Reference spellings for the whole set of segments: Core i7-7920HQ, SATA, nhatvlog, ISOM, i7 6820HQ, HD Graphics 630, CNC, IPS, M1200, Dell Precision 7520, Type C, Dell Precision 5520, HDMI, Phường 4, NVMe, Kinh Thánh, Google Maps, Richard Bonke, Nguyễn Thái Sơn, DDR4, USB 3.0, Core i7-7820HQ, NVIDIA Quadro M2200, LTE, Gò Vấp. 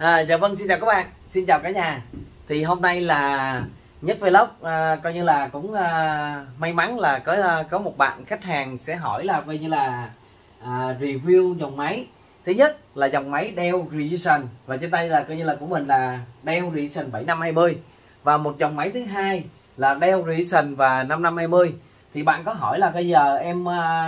Dạ vâng, xin chào các bạn, xin chào cả nhà. Thì hôm nay là Nhất Vlog coi như là cũng may mắn là có một bạn khách hàng sẽ hỏi là coi như là review dòng máy. Thứ nhất là dòng máy Dell Precision, và trên tay là coi như là của mình là Dell Precision 7520, và một dòng máy thứ hai là Dell Precision và 5520. Thì bạn có hỏi là bây giờ em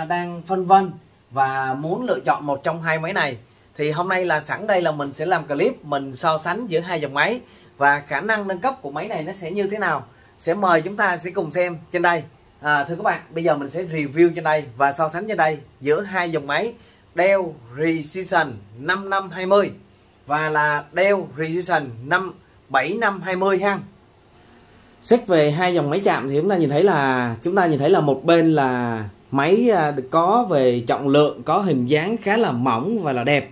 đang phân vân và muốn lựa chọn một trong hai máy này. Thì hôm nay là sẵn đây là mình sẽ làm clip mình so sánh giữa hai dòng máy và khả năng nâng cấp của máy này nó sẽ như thế nào. Sẽ mời chúng ta sẽ cùng xem trên đây. Thưa các bạn, bây giờ mình sẽ review trên đây và so sánh trên đây giữa hai dòng máy Dell Precision 5520 và là Dell Precision 7520 ha. Xét về hai dòng máy chạm thì chúng ta nhìn thấy là một bên là máy có về trọng lượng, có hình dáng khá là mỏng và là đẹp.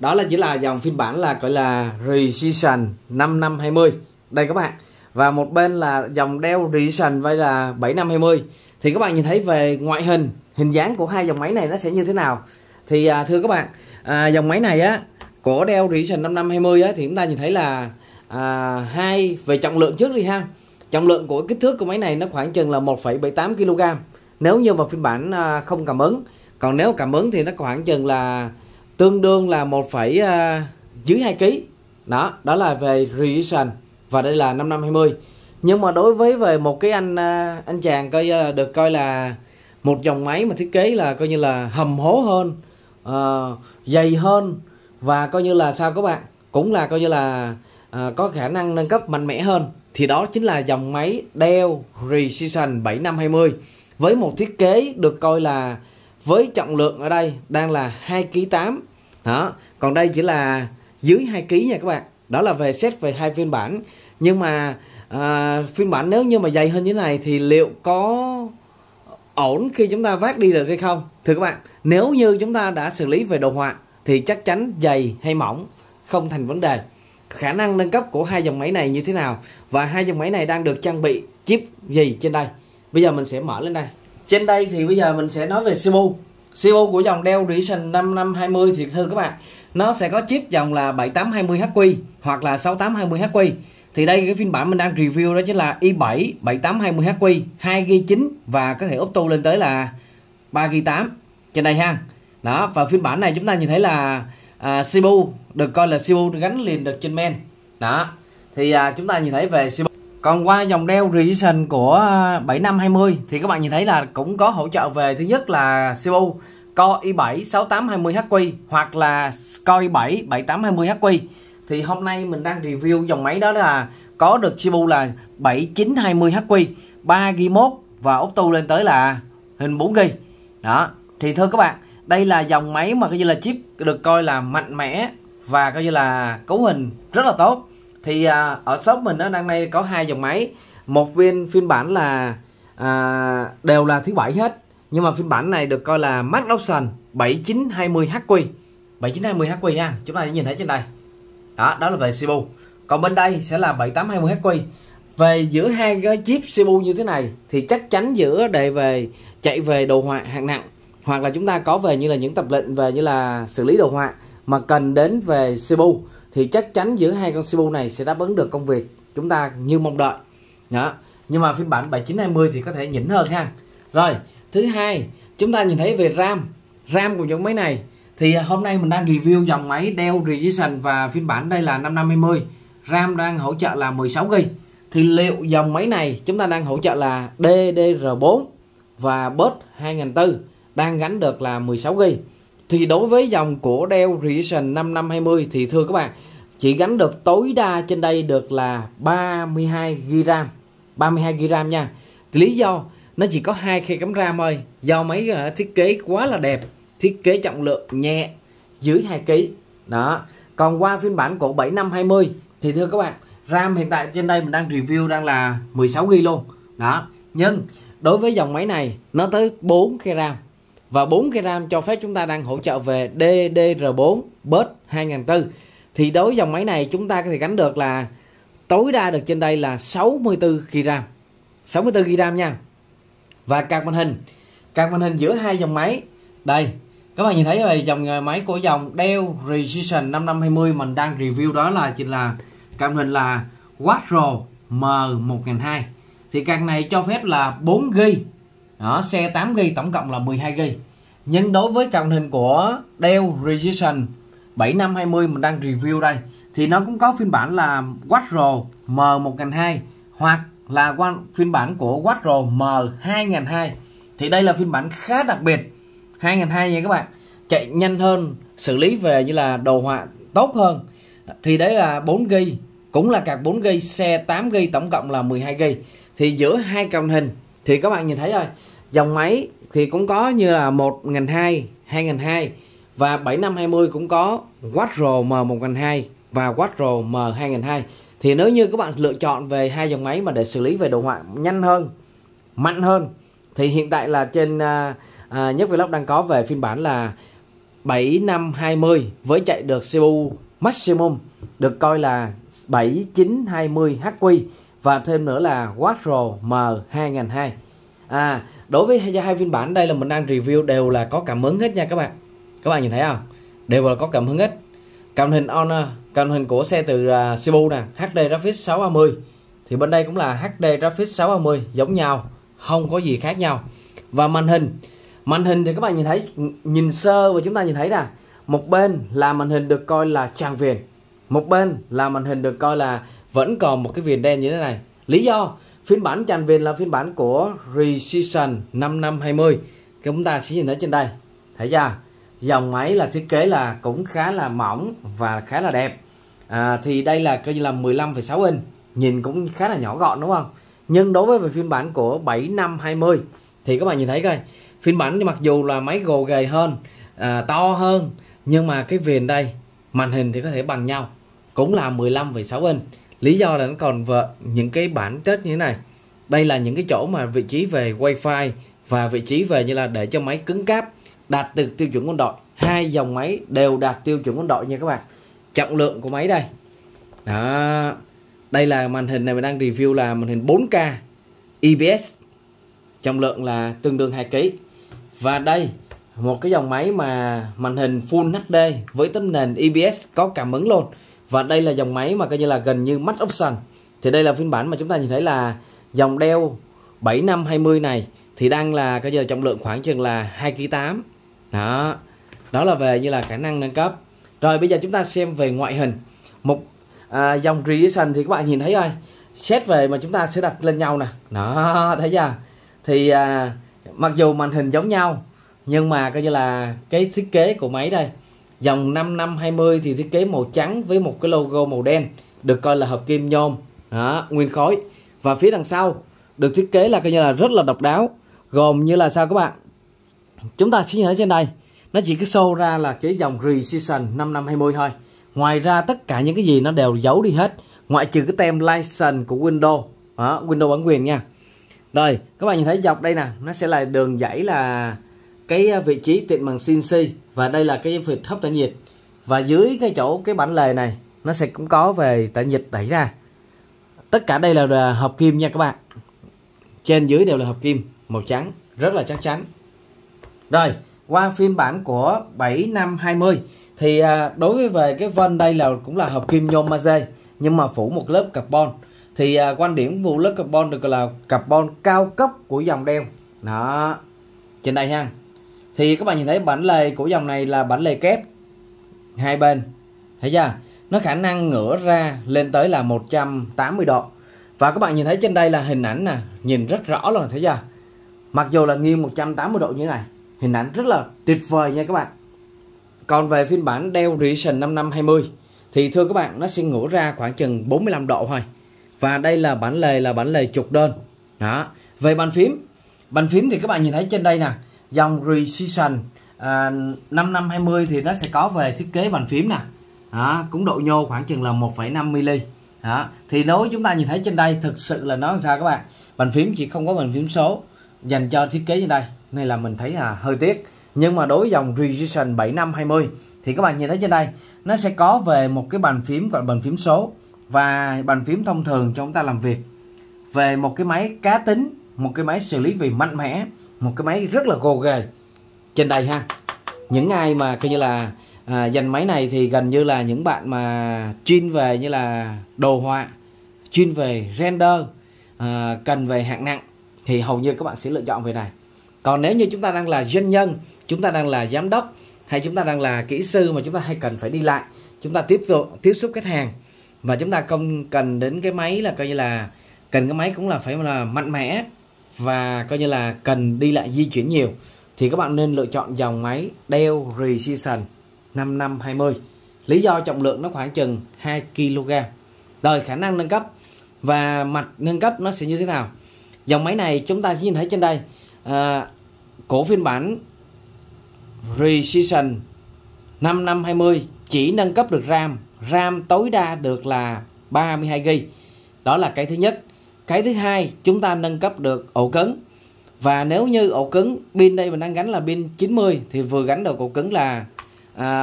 Đó là chỉ là dòng phiên bản là gọi là Precision 5520 đây các bạn, và một bên là dòng Dell Precision với là 7520. Thì các bạn nhìn thấy về ngoại hình, hình dáng của hai dòng máy này nó sẽ như thế nào. Thì thưa các bạn, dòng máy này á của Dell Precision 5520 á, thì chúng ta nhìn thấy là hai về trọng lượng trước đi ha. Trọng lượng của kích thước của máy này nó khoảng chừng là 1,78 kg nếu như mà phiên bản không cảm ứng, còn nếu cảm ứng thì nó khoảng chừng là tương đương là 1,dưới 2 kg. Đó là về Precision và đây là 5520. Nhưng mà đối với về một cái anh chàng coi được coi là một dòng máy mà thiết kế là coi như là hầm hố hơn, dày hơn, và coi như là sao các bạn, cũng là coi như là có khả năng nâng cấp mạnh mẽ hơn, thì đó chính là dòng máy Dell Precision 7520 với một thiết kế được coi là với trọng lượng ở đây đang là 2,8 kg. Đó, còn đây chỉ là dưới 2 kg nha các bạn. Đó là về xét về hai phiên bản. Nhưng mà phiên bản nếu như mà dày hơn như thế này thì liệu có ổn khi chúng ta vác đi được hay không? Thưa các bạn, nếu như chúng ta đã xử lý về đồ họa thì chắc chắn dày hay mỏng không thành vấn đề. Khả năng nâng cấp của hai dòng máy này như thế nào, và hai dòng máy này đang được trang bị chip gì trên đây? Bây giờ mình sẽ mở lên đây. Trên đây thì bây giờ mình sẽ nói về CPU của dòng Dell Precision 5520. Thì thưa các bạn, nó sẽ có chip dòng là 7820HQ hoặc là 6820HQ. Thì đây cái phiên bản mình đang review đó chính là i7 7820HQ 2GB9 và có thể auto lên tới là 3GB8 trên đây ha. Đó, và phiên bản này chúng ta nhìn thấy là CPU được coi là CPU gắn liền được trên main. Đó, thì chúng ta nhìn thấy về CPU. Còn qua dòng Dell Precision của 7520 thì các bạn nhìn thấy là cũng có hỗ trợ về thứ nhất là CPU Core i7 6820HQ hoặc là Core i7 7820HQ. Thì hôm nay mình đang review dòng máy đó là có được CPU là 7920HQ 3GB1 và auto lên tới là hình 4GB. Đó, thì thưa các bạn, đây là dòng máy mà coi như là chip được coi là mạnh mẽ và coi như là cấu hình rất là tốt. Thì ở shop mình đang nay có hai dòng máy, một phiên bản là đều là thứ bảy hết, nhưng mà phiên bản này được coi là Max Option 7920HQ nha. Chúng ta nhìn thấy trên đây. Đó là về CPU. Còn bên đây sẽ là 7820HQ. Về giữa hai cái chip CPU như thế này thì chắc chắn giữa đề về chạy về đồ họa hạng nặng, hoặc là chúng ta có về như là những tập lệnh về như là xử lý đồ họa mà cần đến về CPU, thì chắc chắn giữa hai con CPU này sẽ đáp ứng được công việc chúng ta như mong đợi. Đó. Nhưng mà phiên bản 7920 thì có thể nhỉnh hơn ha. Rồi, thứ hai, chúng ta nhìn thấy về RAM của dòng máy này. Thì hôm nay mình đang review dòng máy Dell Precision và phiên bản đây là 5520. RAM đang hỗ trợ là 16GB. Thì liệu dòng máy này chúng ta đang hỗ trợ là DDR4 và bus 2004 đang gắn được là 16GB. Thì đối với dòng của Dell Precision 5520 thì thưa các bạn, chỉ gắn được tối đa trên đây được là 32GB RAM nha. Thì lý do nó chỉ có 2 khe cắm RAM thôi, do máy thiết kế quá là đẹp, thiết kế trọng lượng nhẹ dưới 2 kg. Đó. Còn qua phiên bản của 7520 thì thưa các bạn, RAM hiện tại trên đây mình đang review đang là 16GB luôn. Đó. Nhưng đối với dòng máy này nó tới 4 khe RAM. Và 4 kg RAM cho phép chúng ta đang hỗ trợ về DDR4 bus 2004. Thì đối với dòng máy này chúng ta có thể gắn được là tối đa được trên đây là 64 GB RAM nha. Và card màn hình giữa hai dòng máy đây, Các bạn nhìn thấy rồi, dòng máy của dòng Dell Precision 5520 mình đang review đó là chính là cam hình là Quadro M2200. Thì càng này cho phép là 4GB đó, xe 8GB, tổng cộng là 12GB. Nhưng đối với cam hình của Dell Precision 7520 mình đang review đây thì nó cũng có phiên bản là Quadro M1200 hoặc là phiên bản của Quadro M2002. Thì đây là phiên bản khá đặc biệt 2002 nha các bạn, chạy nhanh hơn, xử lý về như là đồ họa tốt hơn. Thì đấy là 4GB, cũng là card 4GB, xe 8GB, tổng cộng là 12GB. Thì giữa hai card hình thì các bạn nhìn thấy rồi, dòng máy thì cũng có như là 1002, 2002 và 7520 cũng có Quadro M1002 và Quadro M2002. Thì nếu như các bạn lựa chọn về hai dòng máy mà để xử lý về đồ họa nhanh hơn, mạnh hơn, thì hiện tại là trên Nhất Vlog đang có về phiên bản là 7520 với chạy được CPU maximum, được coi là 7920HQ và thêm nữa là Quadro M2002. Đối với hai phiên bản đây là mình đang review đều là có cảm ứng hết nha các bạn. Các bạn nhìn thấy không? Đều là có cảm ứng hết. Cảm hình on, cảm hình của xe từ CPU nè, HD Graphics 630. Thì bên đây cũng là HD Graphics 630 giống nhau, không có gì khác nhau. Và màn hình thì các bạn nhìn thấy, nhìn sơ và chúng ta nhìn thấy nè, một bên là màn hình được coi là tràn viền, một bên là màn hình được coi là vẫn còn một cái viền đen như thế này. Lý do phiên bản tràn viền là phiên bản của Precision 5520. Chúng ta sẽ nhìn thấy trên đây, thấy chưa? Dòng máy là thiết kế là cũng khá là mỏng và khá là đẹp. Thì đây là coi như là 15,6 inch, nhìn cũng khá là nhỏ gọn đúng không? Nhưng đối với phiên bản của 7520 thì các bạn nhìn thấy coi, phiên bản mặc dù là máy gồ ghề hơn, to hơn, nhưng mà cái viền đây, màn hình thì có thể bằng nhau, cũng là 15,6 inch. Lý do là nó còn những cái bản chất như thế này. Đây là những cái chỗ mà vị trí về wifi và vị trí về như là để cho máy cứng cáp đạt được tiêu chuẩn quân đội. Hai dòng máy đều đạt tiêu chuẩn quân đội nha các bạn. Trọng lượng của máy đây. Đó. Đây là màn hình này mình đang review là màn hình 4K IPS. Trọng lượng là tương đương 2kg. Và đây một cái dòng máy mà màn hình Full HD với tấm nền IPS có cảm ứng luôn. Và đây là dòng máy mà coi như là gần như max option. Thì đây là phiên bản mà chúng ta nhìn thấy là dòng Dell 7520 này thì đang là coi như là trọng lượng khoảng chừng là 2,8 kg. Đó. Đó là về như là khả năng nâng cấp. Rồi bây giờ chúng ta xem về ngoại hình. Một dòng Precision thì các bạn nhìn thấy rồi. Xét về mà chúng ta sẽ đặt lên nhau nè. Đó, thấy chưa? Thì mặc dù màn hình giống nhau nhưng mà coi như là cái thiết kế của máy đây, dòng 5520 thì thiết kế màu trắng với một cái logo màu đen, được coi là hợp kim nhôm đó, nguyên khối. Và phía đằng sau được thiết kế là coi như là rất là độc đáo, gồm như là sao các bạn, chúng ta sẽ nhìn thấy trên đây, nó chỉ cứ show ra là cái dòng Precision 5520 thôi. Ngoài ra tất cả những cái gì nó đều giấu đi hết, ngoại trừ cái tem license của Windows đó, Windows bản quyền nha. Rồi các bạn nhìn thấy dọc đây nè, nó sẽ là đường dãy là cái vị trí tiện bằng CNC. Và đây là cái vịt hấp tản nhiệt. Và dưới cái chỗ cái bản lề này nó sẽ cũng có về tản nhiệt đẩy ra. Tất cả đây là hợp kim nha các bạn. Trên dưới đều là hợp kim màu trắng, rất là chắc chắn. Rồi qua phiên bản của 7520 thì đối với về cái vân đây là cũng là hợp kim nhôm magie nhưng mà phủ một lớp carbon. Thì quan điểm vụ lớp carbon được gọi là carbon cao cấp của dòng Dell. Đó. Trên đây ha. Thì các bạn nhìn thấy bản lề của dòng này là bản lề kép hai bên. Thấy chưa? Nó khả năng ngửa ra lên tới là 180 độ. Và các bạn nhìn thấy trên đây là hình ảnh nè, nhìn rất rõ luôn, thấy chưa? Mặc dù là nghiêng 180 độ như thế này, hình ảnh rất là tuyệt vời nha các bạn. Còn về phiên bản Dell Precision 5520 thì thưa các bạn, nó sẽ ngửa ra khoảng chừng 45 độ thôi. Và đây là bản lề trục đơn. Đó. Về bàn phím. Bàn phím thì các bạn nhìn thấy trên đây nè, dòng Precision 5520 thì nó sẽ có về thiết kế bàn phím nè. Đó, cũng độ nhô khoảng chừng là 1,5 mm. Đó, thì đối chúng ta nhìn thấy trên đây thực sự là nó sao các bạn? Bàn phím chỉ không có bàn phím số dành cho thiết kế trên đây, nên là mình thấy là hơi tiếc. Nhưng mà đối với dòng Precision 7520 thì các bạn nhìn thấy trên đây nó sẽ có về một cái bàn phím gọi là bàn phím số và bàn phím thông thường cho chúng ta làm việc. Về một cái máy cá tính, một cái máy xử lý vì mạnh mẽ, một cái máy rất là gồ ghề trên đây ha. Những ai mà coi như là dành máy này thì gần như là những bạn mà chuyên về như là đồ họa, chuyên về render, cần về hạng nặng thì hầu như các bạn sẽ lựa chọn về này. Còn nếu như chúng ta đang là doanh nhân, chúng ta đang là giám đốc, hay chúng ta đang là kỹ sư mà chúng ta hay cần phải đi lại, chúng ta tiếp xúc khách hàng, và chúng ta không cần đến cái máy là coi như là cần cái máy cũng là phải là mạnh mẽ và coi như là cần đi lại di chuyển nhiều, thì các bạn nên lựa chọn dòng máy Dell Precision 5520. Lý do trọng lượng nó khoảng chừng 2 kg. Rồi khả năng nâng cấp và mạch nâng cấp nó sẽ như thế nào? Dòng máy này chúng ta sẽ nhìn thấy trên đây, cổ phiên bản Precision 5520 chỉ nâng cấp được RAM tối đa được là 32GB. Đó là cái thứ nhất. Cái thứ hai, chúng ta nâng cấp được ổ cứng. Và nếu như ổ cứng, pin đây mình đang gắn là pin 90, thì vừa gắn được ổ cứng là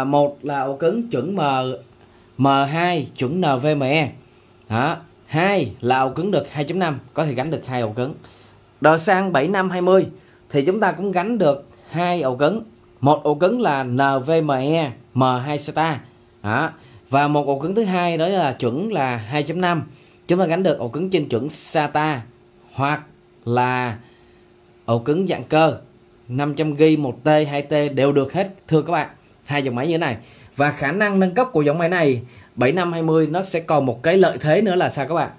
một là ổ cứng chuẩn M2 chuẩn NVMe. Đó. Hai là ổ cứng được 2.5, có thể gắn được 2 ổ cứng. Đợt sang 7520 thì chúng ta cũng gắn được 2 ổ cứng. Một ổ cứng là NVMe M2 SATA. Đó. Và một ổ cứng thứ hai đó là chuẩn là 2.5. Chúng ta gắn được ổ cứng trên chuẩn SATA hoặc là ổ cứng dạng cơ 500GB, 1T, 2T đều được hết. Thưa các bạn, hai dòng máy như thế này. Và khả năng nâng cấp của dòng máy này 7520 nó sẽ còn một cái lợi thế nữa là sao các bạn?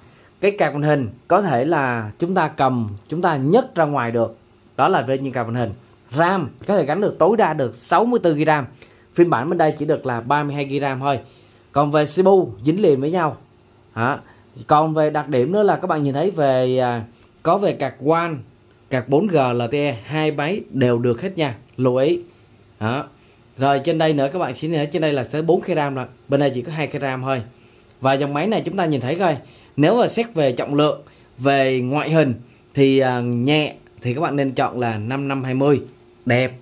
Cái card màn hình có thể là chúng ta cầm, chúng ta nhấc ra ngoài được. Đó là về những card màn hình. RAM có thể gắn được tối đa được 64GB RAM. Phiên bản bên đây chỉ được là 32GB RAM thôi. Còn về CPU dính liền với nhau. Đó. Còn về đặc điểm nữa là các bạn nhìn thấy về có về card WAN, card 4G LTE, hai máy đều được hết nha. Lưu ý. Đó. Rồi trên đây nữa các bạn sẽ nhìn thấy trên đây là tới 4GB RAM rồi. Bên đây chỉ có 2GB RAM thôi. Và dòng máy này chúng ta nhìn thấy coi, nếu mà xét về trọng lượng, về ngoại hình thì nhẹ thì các bạn nên chọn là 5520 đẹp.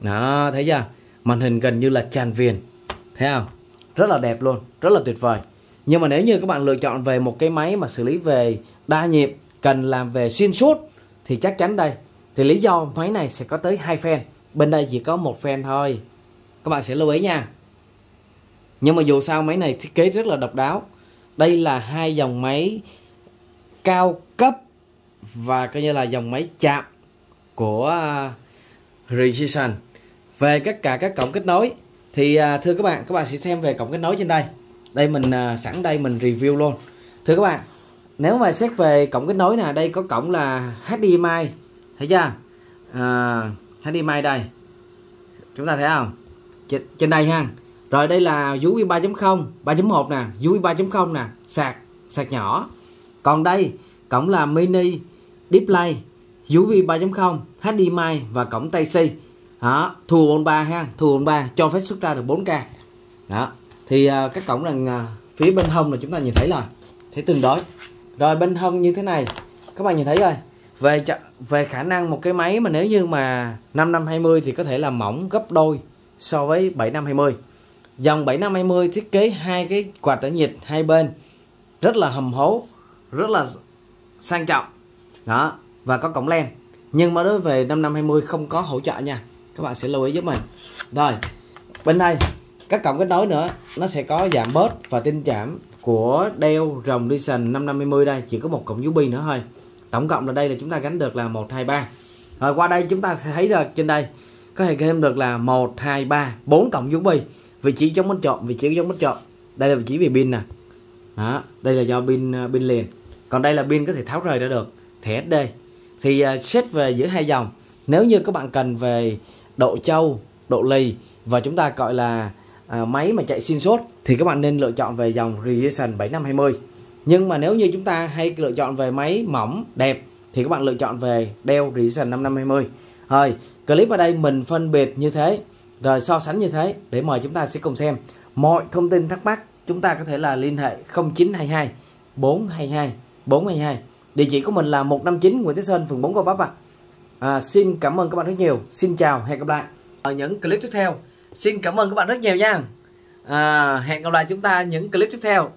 Đó, thấy chưa? Màn hình gần như là tràn viền. Thấy không? Rất là đẹp luôn, rất là tuyệt vời. Nhưng mà nếu như các bạn lựa chọn về một cái máy mà xử lý về đa nhịp, cần làm về xuyên suốt thì chắc chắn đây, thì lý do máy này sẽ có tới 2 fan, bên đây chỉ có 1 fan thôi. Các bạn sẽ lưu ý nha. Nhưng mà dù sao máy này thiết kế rất là độc đáo. Đây là hai dòng máy cao cấp và coi như là dòng máy chạm của Precision. Về tất cả các cổng kết nối thì thưa các bạn sẽ xem về cổng kết nối trên đây. Đây mình sẵn đây mình review luôn. Thưa các bạn, nếu mà xét về cổng kết nối nè, đây có cổng là HDMI, thấy chưa? HDMI đây. Chúng ta thấy không? Trên đây ha. Rồi đây là USB 3.0, 3.1 nè, USB 3.0 nè, sạc nhỏ. Còn đây cổng là mini display, USB 3.0, HDMI và cổng Type C. Đó, thu 4.3 ha, thu 4.3 cho phép xuất ra được 4K. Đó. Thì các cổng là phía bên hông là chúng ta nhìn thấy rồi. Thấy tương đối. Rồi bên hông như thế này, các bạn nhìn thấy rồi. Về khả năng một cái máy mà nếu như mà 5520 thì có thể là mỏng gấp đôi so với 7520. Dòng 7520 thiết kế hai cái quạt tản nhiệt hai bên rất là hầm hố, rất là sang trọng. Đó, và có cổng LAN. Nhưng mà đối về 5520 không có hỗ trợ nha. Các bạn sẽ lưu ý giúp mình. Rồi, bên đây các cổng kết nối nữa nó sẽ có giảm bớt và tin giảm của Dell Precision 5520 đây chỉ có một cổng USB nữa thôi. Tổng cộng là đây là chúng ta gắn được là 1, 2, 3. Rồi qua đây chúng ta sẽ thấy được trên đây có thể thêm được là 1, 2, 3, 4 cổng USB. Vị trí chống bánh trộn, vị trí chống bánh trộn. Đây là vị trí về pin nè. Đó, đây là do pin liền. Còn đây là pin có thể tháo rời ra được, thẻ SD. Thì xét về giữa hai dòng, nếu như các bạn cần về độ trâu, độ lì và chúng ta gọi là máy mà chạy xuyên suốt thì các bạn nên lựa chọn về dòng Precision 7520. Nhưng mà nếu như chúng ta hay lựa chọn về máy mỏng, đẹp thì các bạn lựa chọn về Dell Precision 5520. Rồi, clip ở đây mình phân biệt như thế, rồi so sánh như thế để mời chúng ta sẽ cùng xem. Mọi thông tin thắc mắc chúng ta có thể là liên hệ 0922 422 422. Địa chỉ của mình là 159 Nguyễn Thế Sơn, phường 4 Gò Vấp ạ. Xin cảm ơn các bạn rất nhiều. Xin chào, hẹn gặp lại ở những clip tiếp theo. Xin cảm ơn các bạn rất nhiều nha. Hẹn gặp lại chúng ta những clip tiếp theo.